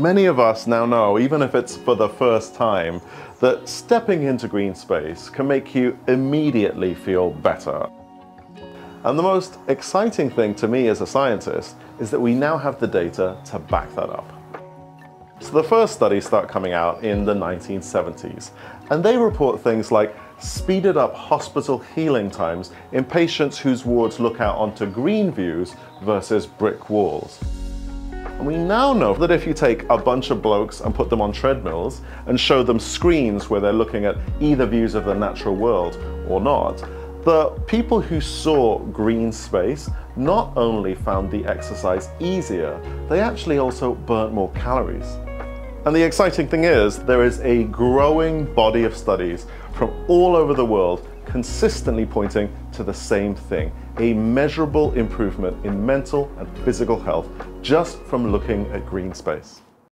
Many of us now know, even if it's for the first time, that stepping into green space can make you immediately feel better. And the most exciting thing to me as a scientist is that we now have the data to back that up. So the first studies start coming out in the 1970s, and they report things like speeded up hospital healing times in patients whose wards look out onto green views versus brick walls. And we now know that if you take a bunch of blokes and put them on treadmills and show them screens where they're looking at either views of the natural world or not, the people who saw green space not only found the exercise easier, they actually also burnt more calories. And the exciting thing is, there is a growing body of studies from all over the world consistently pointing to the same thing, a measurable improvement in mental and physical health just from looking at green space.